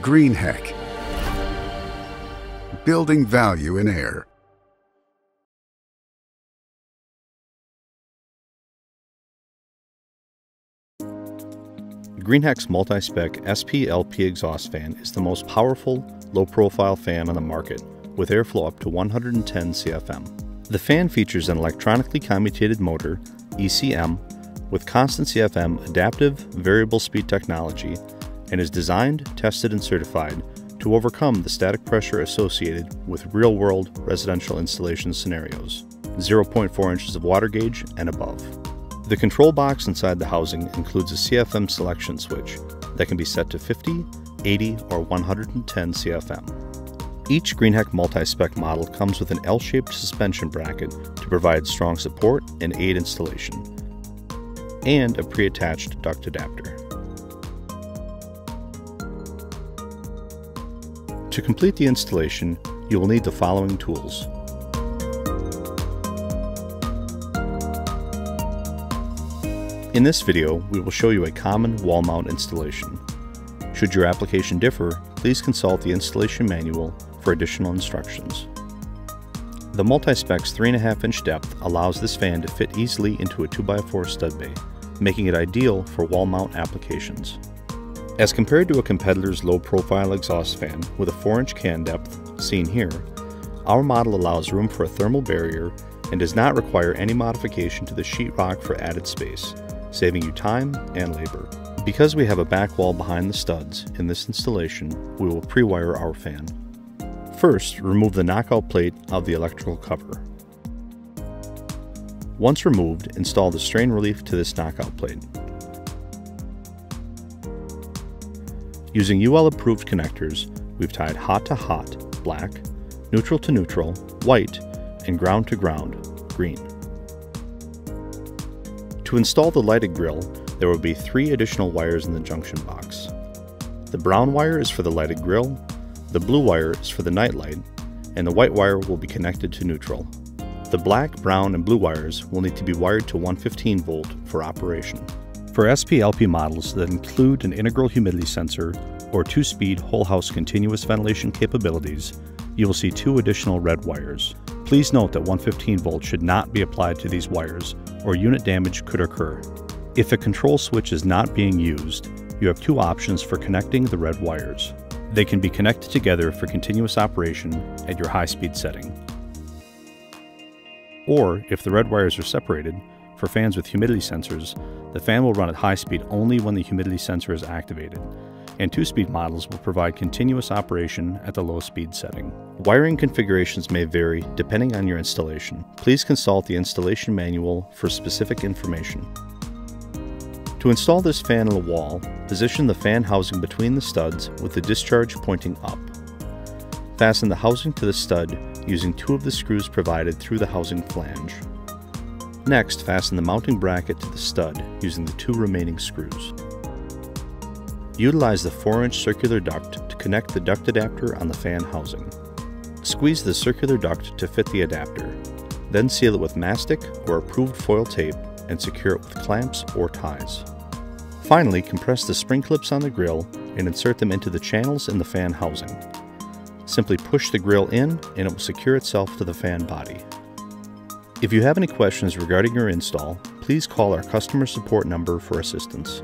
Greenheck, building value in air. Greenheck's MultiSPEC SPLP exhaust fan is the most powerful, low-profile fan on the market, with airflow up to 110 CFM. The fan features an electronically commutated motor, ECM, with constant CFM adaptive variable speed technology, and is designed, tested, and certified to overcome the static pressure associated with real-world residential installation scenarios, 0.4 inches of water gauge and above. The control box inside the housing includes a CFM selection switch that can be set to 50, 80, or 110 CFM. Each Greenheck MultiSPEC model comes with an L-shaped suspension bracket to provide strong support and aid installation, and a pre-attached duct adapter. To complete the installation, you will need the following tools: in this video, we will show you a common wall mount installation. Should your application differ, please consult the installation manual for additional instructions. The MultiSPEC's 3.5-inch depth allows this fan to fit easily into a 2x4 stud bay, making it ideal for wall mount applications. As compared to a competitor's low-profile exhaust fan with a 4-inch can depth, seen here, our model allows room for a thermal barrier and does not require any modification to the sheetrock for added space, saving you time and labor. Because we have a back wall behind the studs in this installation, we will pre-wire our fan. First, remove the knockout plate of the electrical cover. Once removed, install the strain relief to this knockout plate. Using UL approved connectors, we've tied hot to hot, black, neutral to neutral, white, and ground to ground, green. To install the lighted grill, there will be 3 additional wires in the junction box. The brown wire is for the lighted grill, the blue wire is for the nightlight, and the white wire will be connected to neutral. The black, brown, and blue wires will need to be wired to 115 volt for operation. For SPLP models that include an integral humidity sensor or 2-speed whole house continuous ventilation capabilities, you will see 2 additional red wires. Please note that 115 volts should not be applied to these wires, or unit damage could occur. If a control switch is not being used, you have 2 options for connecting the red wires. They can be connected together for continuous operation at your high-speed setting. Or, if the red wires are separated, for fans with humidity sensors, the fan will run at high speed only when the humidity sensor is activated, and 2-speed models will provide continuous operation at the low speed setting. Wiring configurations may vary depending on your installation. Please consult the installation manual for specific information. To install this fan on the wall, position the fan housing between the studs with the discharge pointing up. Fasten the housing to the stud using 2 of the screws provided through the housing flange. Next, fasten the mounting bracket to the stud using the 2 remaining screws. Utilize the 4-inch circular duct to connect the duct adapter on the fan housing. Squeeze the circular duct to fit the adapter, then seal it with mastic or approved foil tape and secure it with clamps or ties. Finally, compress the spring clips on the grill and insert them into the channels in the fan housing. Simply push the grill in and it will secure itself to the fan body. If you have any questions regarding your install, please call our customer support number for assistance.